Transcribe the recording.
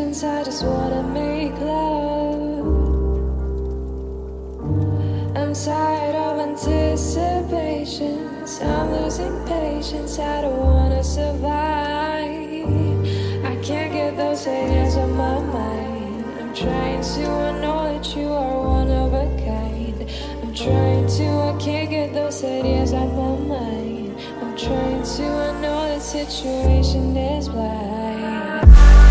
patience, I just wanna make love. I'm tired of anticipations, I'm losing patience, I don't wanna survive. I can't get those haters on my mind. I'm trying to, I know that you are one of a kind. I'm trying to, I can't get those haters on my mind. I'm trying to, I know the situation is blind.